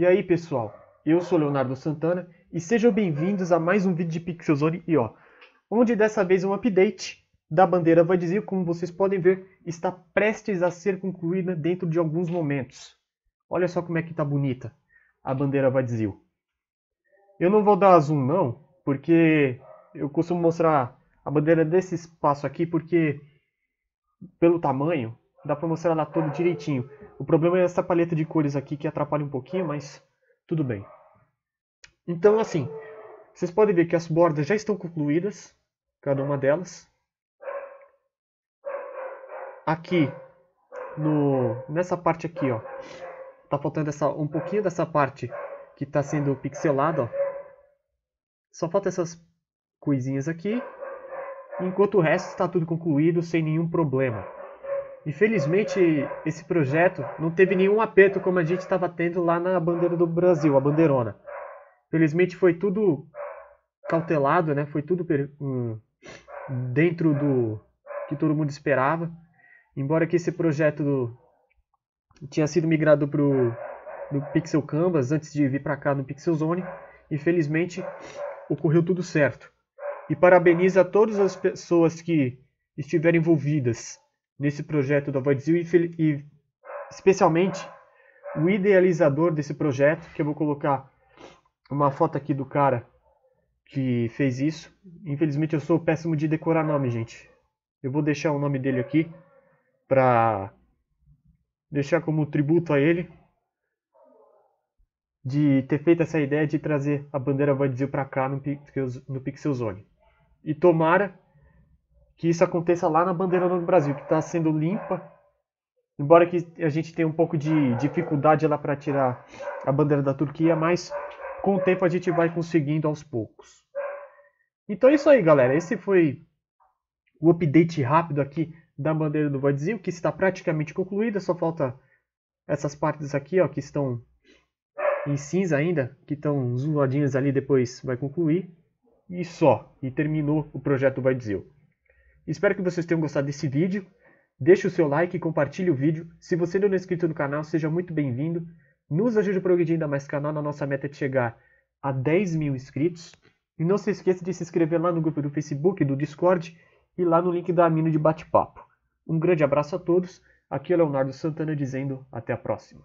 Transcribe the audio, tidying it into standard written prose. E aí pessoal, eu sou Leonardo Santana e sejam bem-vindos a mais um vídeo de Pixelzone.io, onde dessa vez um update da bandeira Voidzil, como vocês podem ver, está prestes a ser concluída dentro de alguns momentos. Olha só como é que está bonita a bandeira Voidzil. Eu não vou dar zoom não, porque eu costumo mostrar a bandeira desse espaço aqui, porque pelo tamanho dá para mostrar ela toda direitinho. O problema é essa paleta de cores aqui que atrapalha um pouquinho, mas tudo bem. Então assim, vocês podem ver que as bordas já estão concluídas, cada uma delas. Aqui, nessa parte aqui, ó, tá faltando um pouquinho dessa parte que está sendo pixelada, ó. Só falta essas coisinhas aqui, enquanto o resto está tudo concluído sem nenhum problema. Infelizmente, esse projeto não teve nenhum aperto como a gente estava tendo lá na bandeira do Brasil, a bandeirona. Felizmente foi tudo cautelado, né? Foi tudo dentro do que todo mundo esperava. Embora que esse projeto tinha sido migrado para o Pixel Canvas antes de vir para cá no Pixelzone, infelizmente ocorreu tudo certo. E parabenizo a todas as pessoas que estiveram envolvidas nesse projeto da Voidzil e especialmente o idealizador desse projeto, que eu vou colocar uma foto aqui do cara que fez isso. Infelizmente eu sou péssimo de decorar nome, gente. Eu vou deixar o nome dele aqui para deixar como tributo a ele de ter feito essa ideia de trazer a bandeira Voidzil para cá no Pixelzone. E tomara que isso aconteça lá na bandeira do Brasil, que está sendo limpa. Embora que a gente tenha um pouco de dificuldade lá para tirar a bandeira da Turquia, mas com o tempo a gente vai conseguindo aos poucos. Então é isso aí, galera. Esse foi o update rápido aqui da bandeira do Voidzil, que está praticamente concluída. Só falta essas partes aqui, ó, que estão em cinza ainda, que estão zoadinhas ali, depois vai concluir. E só. E terminou o projeto Voidzil. Espero que vocês tenham gostado desse vídeo. Deixe o seu like e compartilhe o vídeo. Se você não é inscrito no canal, seja muito bem-vindo. Nos ajude a progredir ainda mais o canal. Na nossa meta é de chegar a 10 mil inscritos. E não se esqueça de se inscrever lá no grupo do Facebook, do Discord e lá no link da Mina de Bate-Papo. Um grande abraço a todos. Aqui é o Leonardo Santana dizendo até a próxima.